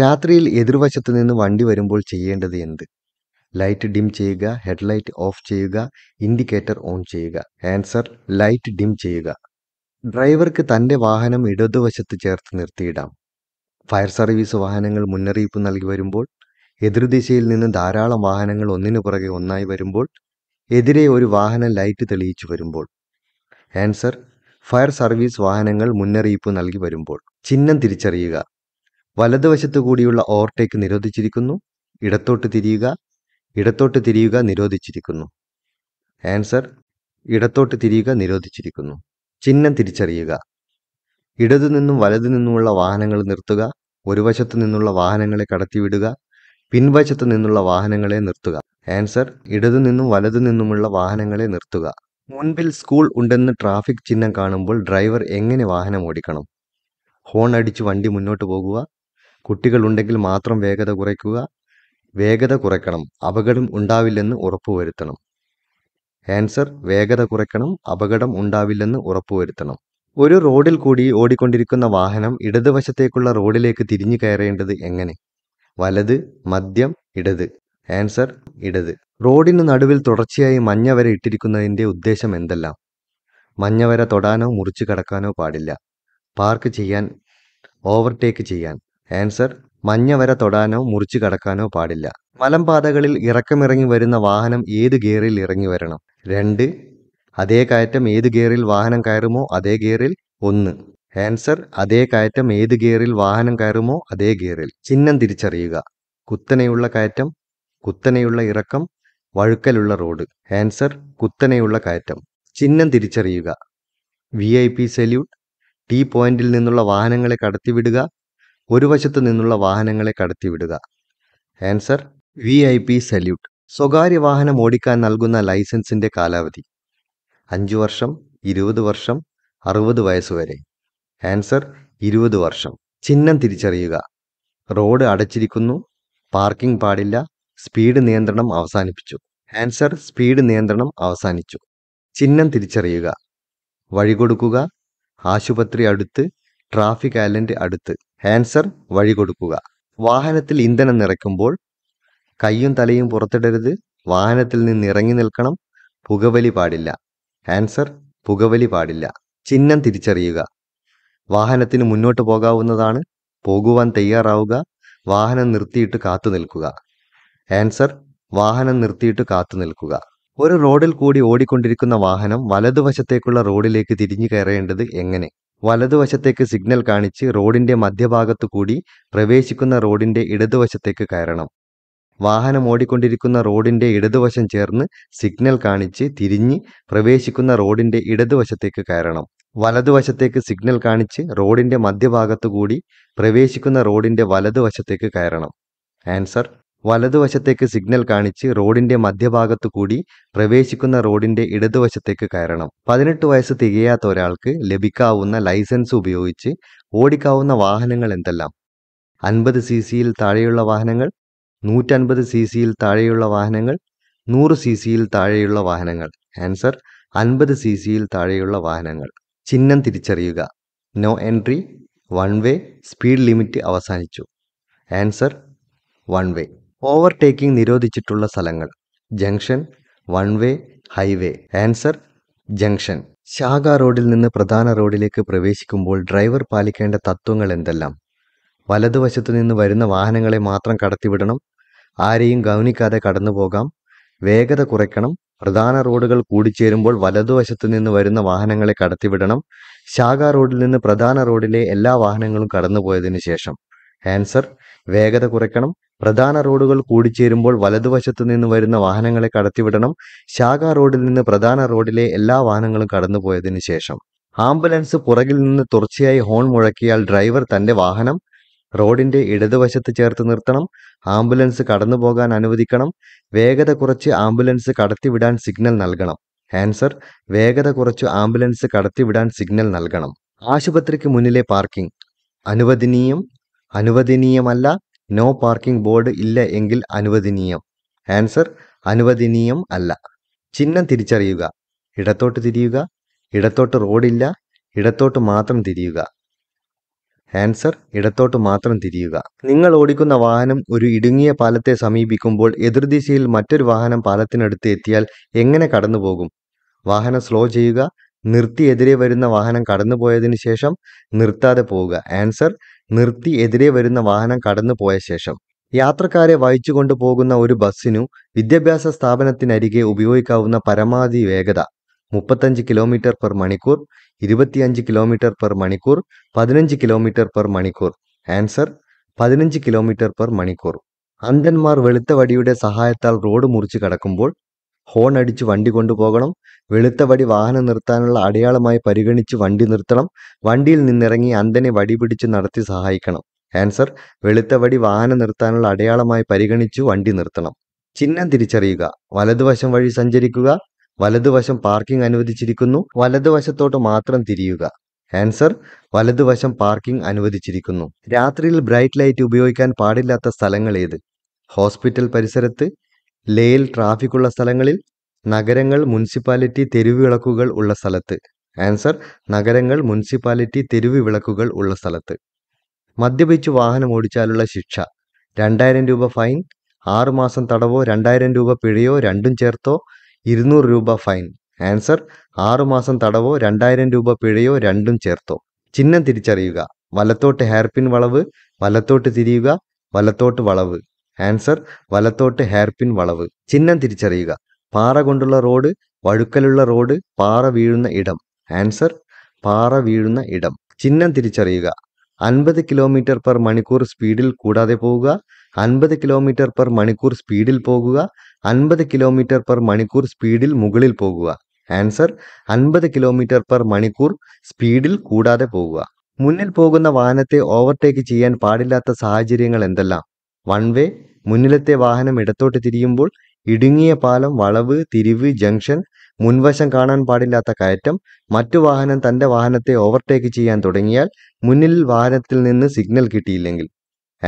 രാത്രിയിൽ എതിർവശത്ത് നിന്ന് വണ്ടി വരുമ്പോൾ ചെയ്യേണ്ടത് എന്ത്? ലൈറ്റ് ഡിം ചെയ്യുക, ഹെഡ്ലൈറ്റ് ഓഫ് ചെയ്യുക, ഇൻഡിക്കേറ്റർ ഓൺ ചെയ്യുക. ആൻസർ ലൈറ്റ് ഡിം ചെയ്യുക. ഡ്രൈവർക്ക് തൻ്റെ വാഹനം ഇടതുവശത്ത് ചേർത്ത് നിർത്തിയിടാം. ഫയർ സർവീസ് വാഹനങ്ങൾ മുന്നറിയിപ്പ് നൽകി വരുമ്പോൾ, എതിർദിശയിൽ നിന്ന് ധാരാളം വാഹനങ്ങൾ ഒന്നിനു പുറകെ ഒന്നായി വരുമ്പോൾ, എതിരെ ഒരു വാഹനം ലൈറ്റ് തെളിയിച്ചു വരുമ്പോൾ. ആൻസർ ഫയർ സർവീസ് വാഹനങ്ങൾ മുന്നറിയിപ്പ് നൽകി വരുമ്പോൾ. ചിഹ്നം തിരിച്ചറിയുക. വലതുവശത്തു കൂടിയുള്ള ഓവർടേക്ക് നിരോധിച്ചിരിക്കുന്നു, ഇടത്തോട്ട് തിരിയുക. ഇടത്തോട്ട് തിരിയുക നിരോധിച്ചിരിക്കുന്നു. ആൻസർ ഇടത്തോട്ട് തിരിയുക നിരോധിച്ചിരിക്കുന്നു. ചിഹ്നം തിരിച്ചറിയുക. ഇടതു നിന്നും വലതു നിന്നുമുള്ള വാഹനങ്ങൾ നിർത്തുക. ഒരു വശത്തു നിന്നുള്ള വാഹനങ്ങളെ കടത്തിവിടുക. പിൻവശത്തു നിന്നുള്ള വാഹനങ്ങളെ നിർത്തുക. ആൻസർ ഇടതു നിന്നും വലതു നിന്നുമുള്ള വാഹനങ്ങളെ നിർത്തുക. മുൻപിൽ സ്കൂൾ ഉണ്ടെന്ന് ട്രാഫിക് ചിഹ്നം കാണുമ്പോൾ ഡ്രൈവർ എങ്ങനെ വാഹനം ഓടിക്കണം? ഹോൺ അടിച്ച് വണ്ടി മുന്നോട്ട് പോകുക. കുട്ടികളുണ്ടെങ്കിൽ മാത്രം വേഗത കുറയ്ക്കുക. വേഗത കുറയ്ക്കണം, അപകടം ഉണ്ടാവില്ലെന്ന് ഉറപ്പുവരുത്തണം. ആൻസർ വേഗത കുറയ്ക്കണം, അപകടം ഉണ്ടാവില്ലെന്ന് ഉറപ്പുവരുത്തണം. ഒരു റോഡിൽ കൂടി ഓടിക്കൊണ്ടിരിക്കുന്ന വാഹനം ഇടതുവശത്തേക്കുള്ള റോഡിലേക്ക് തിരിഞ്ഞു കയറേണ്ടത് എങ്ങനെ? വലത്, മധ്യം, ഇടത്. ആൻസർ ഇടത്. റോഡിന് നടുവിൽ തുടർച്ചയായി മഞ്ഞവര ഇട്ടിരിക്കുന്നതിൻ്റെ ഉദ്ദേശം എന്തെല്ലാം? മഞ്ഞവര തൊടാനോ മുറിച്ചു കടക്കാനോ പാടില്ല. പാർക്ക് ചെയ്യാൻ, ഓവർടേക്ക് ചെയ്യാൻ. ആൻസർ മഞ്ഞവര തൊടാനോ മുറിച്ചു കടക്കാനോ പാടില്ല. മലമ്പാതകളിൽ ഇറക്കമിറങ്ങി വരുന്ന വാഹനം ഏത് ഗിയറിൽ ഇറങ്ങി വരണം? 2. അതേ കയറ്റം ഏത് ഗിയറിൽ വാഹനം കയറുമോ അതേ ഗിയറിൽ. 1. ആൻസർ അതേ കയറ്റം ഏത് ഗിയറിൽ വാഹനം കയറുമോ അതേ ഗിയറിൽ. ചിഹ്നം തിരിച്ചറിയുക. കുത്തനെയുള്ള കയറ്റം, കുത്തനെയുള്ള ഇറക്കം, വഴുക്കലുള്ള റോഡ്. ആൻസർ കുത്തനെയുള്ള കയറ്റം. ചിഹ്നം തിരിച്ചറിയുക. VIP salute. ടി പോയിന്റിൽ നിന്നുള്ള വാഹനങ്ങളെ കടത്തിവിടുക. ഒരു വശത്തു നിന്നുള്ള വാഹനങ്ങളെ കടത്തിവിടുക. Answer VIP salute. സ്വകാര്യ വാഹനം ഓടിക്കാൻ നൽകുന്ന ലൈസൻസിൻ്റെ കാലാവധി 5 വർഷം, 20 വർഷം, 60 വയസ്സ് വരെ. ആൻസർ 20 വർഷം. ചിഹ്നം തിരിച്ചറിയുക. റോഡ് അടച്ചിരിക്കുന്നു, പാർക്കിംഗ് പാടില്ല, സ്പീഡ് നിയന്ത്രണം അവസാനിപ്പിച്ചു. ആൻസർ സ്പീഡ് നിയന്ത്രണം അവസാനിച്ചു. ചിഹ്നം തിരിച്ചറിയുക. വഴി കൊടുക്കുക. ആശുപത്രി അടുത്ത്, ട്രാഫിക് ഐലൻഡ് അടുത്ത്. ആൻസർ വഴി കൊടുക്കുക. വാഹനത്തിൽ ഇന്ധനം നിറയ്ക്കുമ്പോൾ കയ്യും തലയും പുറത്തിടരുത്. വാഹനത്തിൽ നിന്ന് ഇറങ്ങി നിൽക്കണം. പുകവലി പാടില്ല. ആൻസർ പുകവലി പാടില്ല. ചിഹ്നം തിരിച്ചറിയുക. വാഹനത്തിന് മുന്നോട്ട് പോകാവുന്നതാണ്. പോകുവാൻ തയ്യാറാവുക. വാഹനം നിർത്തിയിട്ട് കാത്തു നിൽക്കുക. ആൻസർ വാഹനം നിർത്തിയിട്ട് കാത്തു നിൽക്കുക. ഒരു റോഡിൽ കൂടി ഓടിക്കൊണ്ടിരിക്കുന്ന വാഹനം വലതുവശത്തേക്കുള്ള റോഡിലേക്ക് തിരിഞ്ഞു കയറേണ്ടത് എങ്ങനെ? വലതുവശത്തേക്ക് സിഗ്നൽ കാണിച്ച് റോഡിൻ്റെ മധ്യഭാഗത്തു കൂടി പ്രവേശിക്കുന്ന റോഡിൻ്റെ ഇടതുവശത്തേക്ക് കയറണം. വാഹനം ഓടിക്കൊണ്ടിരിക്കുന്ന റോഡിൻ്റെ ഇടതുവശം ചേർന്ന് സിഗ്നൽ കാണിച്ച് തിരിഞ്ഞ് പ്രവേശിക്കുന്ന റോഡിൻ്റെ ഇടതുവശത്തേക്ക് കയറണം. വലതുവശത്തേക്ക് സിഗ്നൽ കാണിച്ച് റോഡിൻ്റെ മധ്യഭാഗത്തു കൂടി പ്രവേശിക്കുന്ന റോഡിൻ്റെ വലതുവശത്തേക്ക് കയറണം. ആൻസർ വലതുവശത്തേക്ക് സിഗ്നൽ കാണിച്ച് റോഡിൻ്റെ മധ്യഭാഗത്തു കൂടി പ്രവേശിക്കുന്ന റോഡിൻ്റെ ഇടതുവശത്തേക്ക് കയറണം. 18 വയസ്സ് തികയാത്ത ഒരാൾക്ക് ലഭിക്കാവുന്ന ലൈസൻസ് ഉപയോഗിച്ച് ഓടിക്കാവുന്ന വാഹനങ്ങൾ എന്തെല്ലാം? 50cc താഴെയുള്ള വാഹനങ്ങൾ, 150cc താഴെയുള്ള വാഹനങ്ങൾ, 100cc താഴെയുള്ള വാഹനങ്ങൾ. ആൻസർ 50cc താഴെയുള്ള വാഹനങ്ങൾ. ചിഹ്നം തിരിച്ചറിയുക. No entry, one way, speed limit അവസാനിച്ചു. Answer one way. ഓവർടേക്കിംഗ് നിരോധിച്ചിട്ടുള്ള സ്ഥലങ്ങൾ. Junction, one way, highway. Answer junction. ശാഖാ റോഡിൽ നിന്ന് പ്രധാന റോഡിലേക്ക് പ്രവേശിക്കുമ്പോൾ ഡ്രൈവർ പാലിക്കേണ്ട തത്വങ്ങൾ എന്തെല്ലാം? വലതുവശത്തു നിന്ന് വരുന്ന വാഹനങ്ങളെ മാത്രം കടത്തിവിടണം. ആരെയും ഗൗനിക്കാതെ കടന്നു പോകാം. വേഗത കുറയ്ക്കണം. പ്രധാന റോഡുകൾ കൂടിച്ചേരുമ്പോൾ വലതുവശത്തു നിന്ന് വരുന്ന വാഹനങ്ങളെ കടത്തിവിടണം. ശാഖാ റോഡിൽ നിന്ന് പ്രധാന റോഡിലെ എല്ലാ വാഹനങ്ങളും കടന്നുപോയതിനു ശേഷം. ആൻസർ വേഗത കുറയ്ക്കണം. പ്രധാന റോഡുകൾ കൂടിച്ചേരുമ്പോൾ വലതുവശത്തു നിന്ന് വരുന്ന വാഹനങ്ങളെ കടത്തിവിടണം. ശാഖാ റോഡിൽ നിന്ന് പ്രധാന റോഡിലെ എല്ലാ വാഹനങ്ങളും കടന്നുപോയതിനു ശേഷം. ആംബുലൻസ് പുറകിൽ നിന്ന് തുടർച്ചയായി ഹോൺ മുഴക്കിയാൽ ഡ്രൈവർ തൻ്റെ വാഹനം റോഡിൻ്റെ ഇടതുവശത്ത് ചേർത്ത് നിർത്തണം. ആംബുലൻസ് കടന്നു പോകാൻ അനുവദിക്കണം. വേഗത കുറച്ച് ആംബുലൻസ് കടത്തിവിടാൻ സിഗ്നൽ നൽകണം. ആൻസർ വേഗത കുറച്ച് ആംബുലൻസ് കടത്തിവിടാൻ സിഗ്നൽ നൽകണം. ആശുപത്രിക്ക് മുന്നിലെ പാർക്കിംഗ് അനുവദനീയം, അനുവദനീയമല്ല, നോ പാർക്കിംഗ് ബോർഡ് ഇല്ല എങ്കിൽ അനുവദനീയം. ആൻസർ അനുവദനീയം അല്ല. ചിഹ്നം തിരിച്ചറിയുക. ഇടത്തോട്ട് തിരിയുക. ഇടത്തോട്ട് റോഡില്ല. ഇടത്തോട്ട് മാത്രം തിരിയുക. ആൻസർ ഇടത്തോട്ട് മാത്രം തിരിയുക. നിങ്ങൾ ഓടിക്കുന്ന വാഹനം ഒരു ഇടുങ്ങിയ പാലത്തെ സമീപിക്കുമ്പോൾ എതിർദിശയിൽ മറ്റൊരു വാഹനം പാലത്തിനടുത്ത് എത്തിയാൽ എങ്ങനെ കടന്നുപോകും? വാഹനം സ്ലോ ചെയ്യുക, നിർത്തി എതിരെ വരുന്ന വാഹനം കടന്നുപോയതിനു ശേഷം നിർത്താതെ പോവുക. ആൻസർ നിർത്തി എതിരെ വരുന്ന വാഹനം കടന്നുപോയ ശേഷം. യാത്രക്കാരെ വഹിച്ചു കൊണ്ടുപോകുന്ന ഒരു ബസ്സിനു വിദ്യാഭ്യാസ സ്ഥാപനത്തിനരികെ ഉപയോഗിക്കാവുന്ന പരമാവധി വേഗത 35 കിലോമീറ്റർ പെർ മണിക്കൂർ, 25 കിലോമീറ്റർ പെർ മണിക്കൂർ, 15 കിലോമീറ്റർ പെർ മണിക്കൂർ. ആൻസർ 15 കിലോമീറ്റർ പെർ മണിക്കൂർ. അന്ധന്മാർ വെളുത്ത വടിയുടെ സഹായത്താൽ റോഡ് മുറിച്ച് കടക്കുമ്പോൾ ഹോൺ അടിച്ച് വണ്ടി കൊണ്ടുപോകണം. വെളുത്ത വടി വാഹനം നിർത്താനുള്ള അടയാളമായി പരിഗണിച്ച് വണ്ടി നിർത്തണം. വണ്ടിയിൽ നിന്നിറങ്ങി അന്ധനെ വടി പിടിച്ച് നടത്തി സഹായിക്കണം. ആൻസർ വെളുത്ത വടി വാഹനം നിർത്താനുള്ള അടയാളമായി പരിഗണിച്ചു വണ്ടി നിർത്തണം. ചിഹ്നം തിരിച്ചറിയുക. വലതുവശം വഴി സഞ്ചരിക്കുക. വലതുവശം പാർക്കിംഗ് അനുവദിച്ചിരിക്കുന്നു. വലതുവശത്തോട്ട് മാത്രം തിരിയുക. ആൻസർ വലതുവശം പാർക്കിംഗ് അനുവദിച്ചിരിക്കുന്നു. രാത്രിയിൽ ബ്രൈറ്റ് ലൈറ്റ് ഉപയോഗിക്കാൻ പാടില്ലാത്ത സ്ഥലങ്ങൾ ഏത്? ഹോസ്പിറ്റൽ പരിസരത്ത്, ലേയിൽ ട്രാഫിക് ഉള്ള സ്ഥലങ്ങളിൽ, നഗരങ്ങൾ മുനിസിപ്പാലിറ്റി തെരുവ് വിളക്കുകൾ ഉള്ള സ്ഥലത്ത്. ആൻസർ നഗരങ്ങൾ മുനിസിപ്പാലിറ്റി തെരുവ് വിളക്കുകൾ ഉള്ള സ്ഥലത്ത്. മദ്യപിച്ച് വാഹനം ഓടിച്ചാലുള്ള ശിക്ഷ 2000 രൂപ ഫൈൻ, 6 മാസം തടവോ 2000 രൂപ പിഴയോ രണ്ടും ചേർത്തോ 200 രൂപ ഫൈൻ. ആൻസർ 6 മാസം തടവോ 2000 രൂപ പിഴയോ രണ്ടും ചേർത്തോ. ചിഹ്നം തിരിച്ചറിയുക. വലത്തോട്ട് ഹെയർപിൻ വളവ്, വലത്തോട്ട് തിരിയുക, വലത്തോട്ട് വളവ്. ആൻസർ വലത്തോട്ട് ഹെയർപിൻ വളവ്. ചിഹ്നം തിരിച്ചറിയുക. പാറ കൊണ്ടുള്ള റോഡ്, വഴുക്കലുള്ള റോഡ്, പാറ വീഴുന്ന ഇടം. ആൻസർ പാറ വീഴുന്ന ഇടം. ചിഹ്നം തിരിച്ചറിയുക. 50 കിലോമീറ്റർ പെർ മണിക്കൂർ സ്പീഡിൽ കൂടാതെ പോവുക. 50 കിലോമീറ്റർ പെർ മണിക്കൂർ സ്പീഡിൽ പോകുക. 50 കിലോമീറ്റർ പെർ മണിക്കൂർ സ്പീഡിൽ മുകളിൽ പോകുക. ആൻസർ 50 കിലോമീറ്റർ പെർ മണിക്കൂർ സ്പീഡിൽ കൂടാതെ പോകുക. മുന്നിൽ പോകുന്ന വാഹനത്തെ ഓവർടേക്ക് ചെയ്യാൻ പാടില്ലാത്ത സാഹചര്യങ്ങൾ എന്തെല്ലാം? വൺ വേ, മുന്നിലത്തെ വാഹനം ഇടത്തോട്ട് തിരിയുമ്പോൾ, ഇടുങ്ങിയ പാലം, വളവ്, തിരിവ്, ജംഗ്ഷൻ, മുൻവശം കാണാൻ പാടില്ലാത്ത കയറ്റം, മറ്റു വാഹനം തൻ്റെ വാഹനത്തെ ഓവർടേക്ക് ചെയ്യാൻ തുടങ്ങിയാൽ, മുന്നിൽ വാഹനത്തിൽ നിന്ന് സിഗ്നൽ കിട്ടിയില്ലെങ്കിൽ.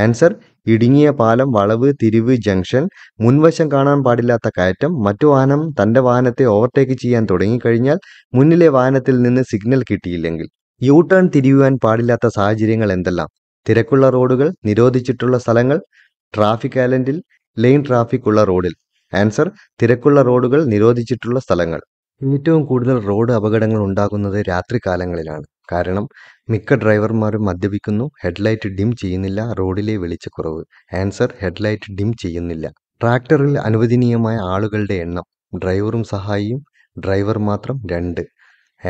ആൻസർ ഇടുങ്ങിയ പാലം, വളവ്, തിരിവ്, ജംഗ്ഷൻ, മുൻവശം കാണാൻ പാടില്ലാത്ത കയറ്റം, മറ്റു വാഹനം തൻ്റെ വാഹനത്തെ ഓവർടേക്ക് ചെയ്യാൻ തുടങ്ങിക്കഴിഞ്ഞാൽ, മുന്നിലെ വാഹനത്തിൽ നിന്ന് സിഗ്നൽ കിട്ടിയില്ലെങ്കിൽ. യൂ ടേൺ തിരിയുവാൻ പാടില്ലാത്ത സാഹചര്യങ്ങൾ എന്തെല്ലാം? തിരക്കുള്ള റോഡുകൾ, നിരോധിച്ചിട്ടുള്ള സ്ഥലങ്ങൾ, ട്രാഫിക് ഐലൻഡിൽ, ലെയിൻ ട്രാഫിക് ഉള്ള റോഡിൽ. ആൻസർ തിരക്കുള്ള റോഡുകൾ, നിരോധിച്ചിട്ടുള്ള സ്ഥലങ്ങൾ. ഏറ്റവും കൂടുതൽ റോഡ് അപകടങ്ങൾ ഉണ്ടാകുന്നത് രാത്രികാലങ്ങളിലാണ്. കാരണം മിക്ക ഡ്രൈവർമാരും മദ്യപിക്കുന്നു. ഹെഡ്ലൈറ്റ് ഡിം ചെയ്യുന്നില്ല. റോഡിലെ വെളിച്ചക്കുറവ്. ആൻസർ ഹെഡ്ലൈറ്റ് ഡിം ചെയ്യുന്നില്ല. ട്രാക്ടറിൽ അനുവദനീയമായ ആളുകളുടെ എണ്ണം ഡ്രൈവറും സഹായിയും, ഡ്രൈവർ മാത്രം 2.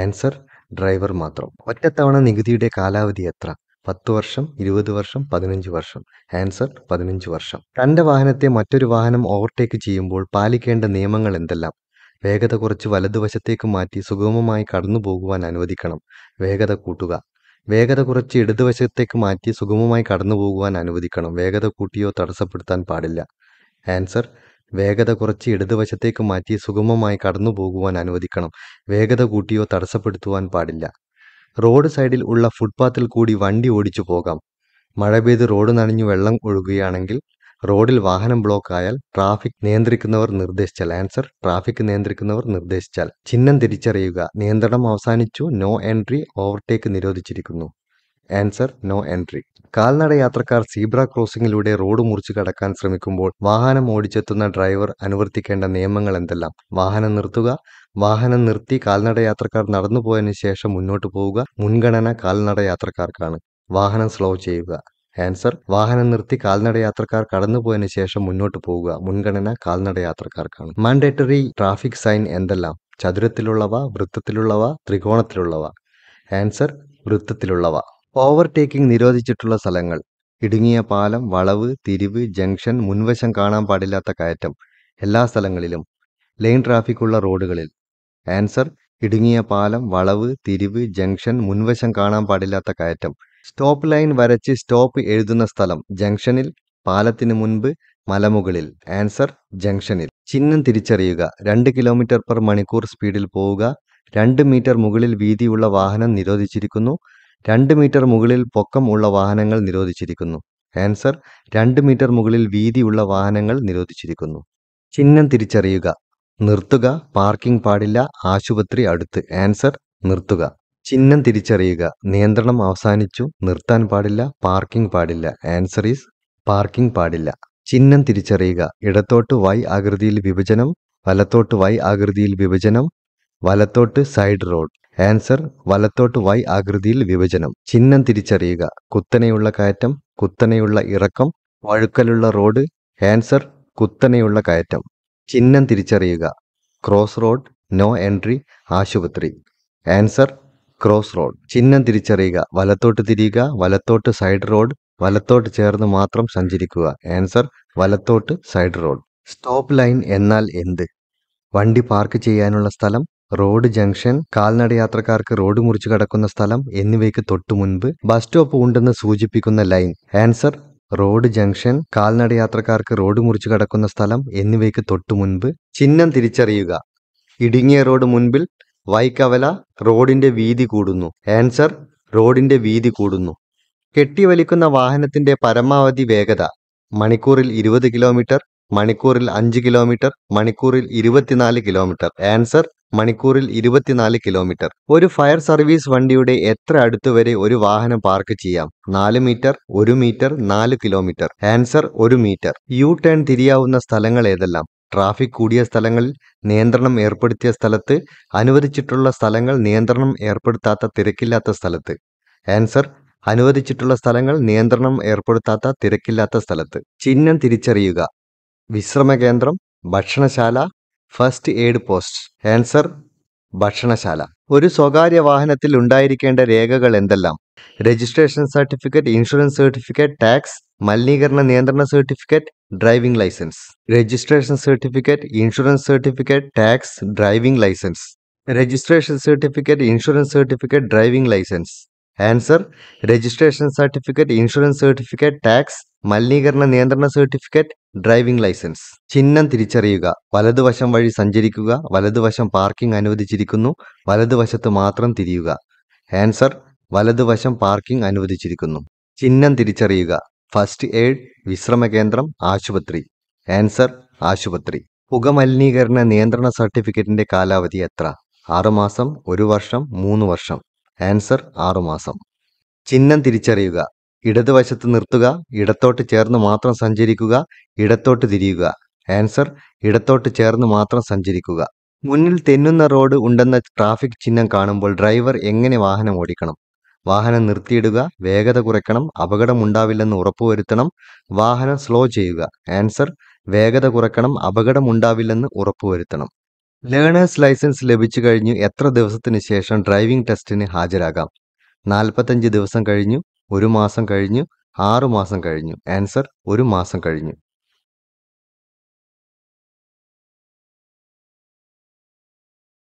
ആൻസർ ഡ്രൈവർ മാത്രം. ഒറ്റത്തവണ നികുതിയുടെ കാലാവധി എത്ര? 10 വർഷം, 20 വർഷം, 15 വർഷം. ആൻസർ 15 വർഷം. തൻ്റെ വാഹനത്തെ മറ്റൊരു വാഹനം ഓവർടേക്ക് ചെയ്യുമ്പോൾ പാലിക്കേണ്ട നിയമങ്ങൾ എന്തെല്ലാം? വേഗത കുറച്ച് വലതുവശത്തേക്ക് മാറ്റി സുഗമമായി കടന്നു പോകുവാൻ അനുവദിക്കണം. വേഗത കൂട്ടുക. വേഗത കുറച്ച് ഇടതുവശത്തേക്ക് മാറ്റി സുഗമമായി കടന്നു പോകുവാൻ അനുവദിക്കണം. വേഗത കൂട്ടിയോ തടസ്സപ്പെടുത്താൻ പാടില്ല. ആൻസർ വേഗത കുറച്ച് ഇടതുവശത്തേക്ക് മാറ്റി സുഗമമായി കടന്നു പോകുവാൻ അനുവദിക്കണം. വേഗത കൂട്ടിയോ തടസ്സപ്പെടുത്തുവാൻ പാടില്ല. റോഡ് സൈഡിൽ ഉള്ള ഫുട്പാത്തിൽ കൂടി വണ്ടി ഓടിച്ചു പോകാം. മഴ പെയ്ത് റോഡ് നനഞ്ഞു വെള്ളം ഒഴുകുകയാണെങ്കിൽ, റോഡിൽ വാഹനം ബ്ലോക്ക് ആയാൽ, ട്രാഫിക് നിയന്ത്രിക്കുന്നവർ നിർദ്ദേശിച്ചാൽ. ആൻസർ ട്രാഫിക് നിയന്ത്രിക്കുന്നവർ നിർദ്ദേശിച്ചാൽ. ചിഹ്നം തിരിച്ചറിയുക. നിയന്ത്രണം അവസാനിച്ചു, നോ എൻട്രി, ഓവർടേക്ക് നിരോധിച്ചിരിക്കുന്നു. Answer no entry. കാൽനട യാത്രക്കാർ സീബ്ര ക്രോസിംഗിലൂടെ റോഡ് മുറിച്ച് കടക്കാൻ ശ്രമിക്കുമ്പോൾ വാഹനം ഓടിച്ചെത്തുന്ന ഡ്രൈവർ അനുവർത്തിക്കേണ്ട നിയമങ്ങൾ എന്തെല്ലാം? വാഹനം നിർത്തുക. വാഹനം നിർത്തി കാൽനട യാത്രക്കാർ നടന്നു പോയതിനു ശേഷം മുന്നോട്ട് പോവുക. മുൻഗണന കാൽനട യാത്രക്കാർക്കാണ്. വാഹനം സ്ലോ ചെയ്യുക. ആൻസർ വാഹനം നിർത്തി കാൽനട യാത്രക്കാർ കടന്നു പോയതിനു ശേഷം മുന്നോട്ട് പോവുക. മുൻഗണന കാൽനട യാത്രക്കാർക്കാണ്. മാൻഡേറ്ററി ട്രാഫിക് സൈൻ എന്തെല്ലാം? ചതുരത്തിലുള്ളവ, വൃത്തത്തിലുള്ളവ, ത്രികോണത്തിലുള്ളവ. ആൻസർ വൃത്തത്തിലുള്ളവ. ഓവർടേക്കിംഗ് നിരോധിച്ചിട്ടുള്ള സ്ഥലങ്ങൾ: ഇടുങ്ങിയ പാലം, വളവ്, തിരിവ്, ജംഗ്ഷൻ, മുൻവശം കാണാൻ പാടില്ലാത്ത കയറ്റം. എല്ലാ സ്ഥലങ്ങളിലും ലെയിൻ ട്രാഫിക് ഉള്ള റോഡുകളിൽ. ആൻസർ ഇടുങ്ങിയ പാലം, വളവ്, തിരിവ്, ജംഗ്ഷൻ, മുൻവശം കാണാൻ പാടില്ലാത്ത കയറ്റം. സ്റ്റോപ്പ് ലൈൻ വരച്ച് സ്റ്റോപ്പ് എഴുതുന്ന സ്ഥലം: ജംഗ്ഷനിൽ, പാലത്തിന് മുൻപ്, മലമുകളിൽ. ആൻസർ ജംഗ്ഷനിൽ. ചിഹ്നം തിരിച്ചറിയുക. 2 കിലോമീറ്റർ പെർ മണിക്കൂർ സ്പീഡിൽ പോവുക. 2 മീറ്റർ മുകളിൽ വീതിയുള്ള വാഹനം നിരോധിച്ചിരിക്കുന്നു. 2 മീറ്റർ മുകളിൽ പൊക്കം ഉള്ള വാഹനങ്ങൾ നിരോധിച്ചിരിക്കുന്നു. ആൻസർ 2 മീറ്റർ മുകളിൽ വീതിയുള്ള വാഹനങ്ങൾ നിരോധിച്ചിരിക്കുന്നു. ചിഹ്നം തിരിച്ചറിയുക. നിർത്തുക. പാർക്കിംഗ് പാടില്ല. ആശുപത്രി അടുത്ത്. ആൻസർ നിർത്തുക. ചിഹ്നം തിരിച്ചറിയുക. നിയന്ത്രണം അവസാനിച്ചു. നിർത്താൻ പാടില്ല. പാർക്കിംഗ് പാടില്ല. ആൻസർ ഈസ് പാർക്കിംഗ് പാടില്ല. ചിഹ്നം തിരിച്ചറിയുക. ഇടത്തോട്ട് വൈ ആകൃതിയിൽ വിഭജനം, വലത്തോട്ട് വൈ ആകൃതിയിൽ വിഭജനം, വലത്തോട്ട് സൈഡ് റോഡ്. ആൻസർ വലത്തോട്ട് വൈ ആകൃതിയിൽ വിഭജനം. ചിഹ്നം തിരിച്ചറിയുക. കുത്തനെയുള്ള കയറ്റം, കുത്തനെയുള്ള ഇറക്കം, വഴുക്കലുള്ള റോഡ്. ആൻസർ കുത്തനെയുള്ള കയറ്റം. ചിഹ്നം തിരിച്ചറിയുക. ക്രോസ് റോഡ്, നോ എൻട്രി, ആശുപത്രി. Answer cross road. ചിഹ്നം തിരിച്ചറിയുക. വലത്തോട്ട് തിരിയുക, വലത്തോട്ട് സൈഡ് റോഡ്, വലത്തോട്ട് ചേർന്ന് മാത്രം സഞ്ചരിക്കുക. ആൻസർ വലത്തോട്ട് സൈഡ് റോഡ്. സ്റ്റോപ്പ് ലൈൻ എന്നാൽ എന്ത്? വണ്ടി പാർക്ക് ചെയ്യാനുള്ള സ്ഥലം, റോഡ് ജംഗ്ഷൻ, കാൽനടയാത്രക്കാർക്ക് റോഡ് മുറിച്ചു കടക്കുന്ന സ്ഥലം എന്നിവയ്ക്ക് തൊട്ടു മുൻപ് ബസ് സ്റ്റോപ്പ് ഉണ്ടെന്ന് സൂചിപ്പിക്കുന്ന ലൈൻ. ആൻസർ റോഡ് ജംഗ്ഷൻ, കാൽനടയാത്രക്കാർക്ക് റോഡ് മുറിച്ചു കടക്കുന്ന സ്ഥലം എന്നിവയ്ക്ക് തൊട്ടു മുൻപ്. ചിഹ്നം തിരിച്ചറിയുക. ഇടുങ്ങിയ റോഡ് മുൻപിൽ വൈക്കവല, റോഡിന്റെ വീതി കൂടുന്നു. ആൻസർ റോഡിന്റെ വീതി കൂടുന്നു. കെട്ടിവലിക്കുന്ന വാഹനത്തിന്റെ പരമാവധി വേഗത. മണിക്കൂറിൽ 20 കിലോമീറ്റർ, മണിക്കൂറിൽ 5 കിലോമീറ്റർ, മണിക്കൂറിൽ 24 കിലോമീറ്റർ. ആൻസർ മണിക്കൂറിൽ 24 കിലോമീറ്റർ. ഒരു ഫയർ സർവീസ് വണ്ടിയുടെ എത്ര അടുത്തുവരെ ഒരു വാഹനം പാർക്ക് ചെയ്യാം? 4 metre, 1 metre, 4 kilometre. Answer 1 metre. U turn തിരിയാവുന്ന സ്ഥലങ്ങൾ ഏതെല്ലാം? ട്രാഫിക് കൂടിയ സ്ഥലങ്ങളിൽ, നിയന്ത്രണം ഏർപ്പെടുത്തിയ സ്ഥലത്ത്, അനുവദിച്ചിട്ടുള്ള സ്ഥലങ്ങൾ, നിയന്ത്രണം ഏർപ്പെടുത്താത്ത തിരക്കില്ലാത്ത സ്ഥലത്ത്. ആൻസർ അനുവദിച്ചിട്ടുള്ള സ്ഥലങ്ങൾ, നിയന്ത്രണം ഏർപ്പെടുത്താത്ത തിരക്കില്ലാത്ത സ്ഥലത്ത്. ചിഹ്നം തിരിച്ചറിയുക. വിശ്രമ കേന്ദ്രം, ഭക്ഷണശാല, ഫസ്റ്റ് എയ്ഡ് പോസ്റ്റ്. ആൻസർ ഭക്ഷണശാല. ഒരു സ്വകാര്യ വാഹനത്തിൽ ഉണ്ടായിരിക്കേണ്ട രേഖകൾ എന്തെല്ലാം? Registration certificate, insurance certificate, tax, മലിനീകരണ നിയന്ത്രണ certificate, driving licence. Registration certificate, insurance certificate, tax, driving licence. Registration certificate, insurance certificate, driving licence. Answer registration certificate, insurance certificate, tax, മലിനീകരണ നിയന്ത്രണ സർട്ടിഫിക്കറ്റ്, ഡ്രൈവിംഗ് ലൈസൻസ്. ചിഹ്നം തിരിച്ചറിയുക. വലതുവശം വഴി സഞ്ചരിക്കുക, വലതുവശം പാർക്കിംഗ് അനുവദിച്ചിരിക്കുന്നു, വലതുവശത്ത് മാത്രം തിരിയുക. ആൻസർ വലതുവശം പാർക്കിംഗ് അനുവദിച്ചിരിക്കുന്നു. ചിഹ്നം തിരിച്ചറിയുക. ഫസ്റ്റ് എയ്ഡ്, വിശ്രമ കേന്ദ്രം, ആശുപത്രി. ആൻസർ ആശുപത്രി. പുകമലിനീകരണ നിയന്ത്രണ സർട്ടിഫിക്കറ്റിന്റെ കാലാവധി എത്ര? 6 മാസം, 1 വർഷം, 3 വർഷം. ആൻസർ 6 മാസം. ചിഹ്നം തിരിച്ചറിയുക. ഇടതുവശത്ത് നിർത്തുക, ഇടത്തോട്ട് ചേർന്ന് മാത്രം സഞ്ചരിക്കുക, ഇടത്തോട്ട് തിരിയുക. ആൻസർ ഇടത്തോട്ട് ചേർന്ന് മാത്രം സഞ്ചരിക്കുക. മുന്നിൽ തെന്നുന്ന റോഡ് ഉണ്ടെന്ന ട്രാഫിക് ചിഹ്നം കാണുമ്പോൾ ഡ്രൈവർ എങ്ങനെ വാഹനം ഓടിക്കണം? വാഹനം നിർത്തിയിടുക, വേഗത കുറയ്ക്കണം, അപകടമുണ്ടാവില്ലെന്ന് ഉറപ്പുവരുത്തണം, വാഹനം സ്ലോ ചെയ്യുക. ആൻസർ വേഗത കുറയ്ക്കണം, അപകടമുണ്ടാവില്ലെന്ന് ഉറപ്പുവരുത്തണം. ലേണേഴ്സ് ലൈസൻസ് ലഭിച്ചു കഴിഞ്ഞു എത്ര ദിവസത്തിന് ശേഷം ഡ്രൈവിംഗ് ടെസ്റ്റിന് ഹാജരാകാം? 45 ദിവസം കഴിഞ്ഞു, 1 മാസം കഴിഞ്ഞു, 6 മാസം കഴിഞ്ഞു. ആൻസർ 1 മാസം കഴിഞ്ഞു.